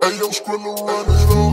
Ayo, Scrilla, run it up.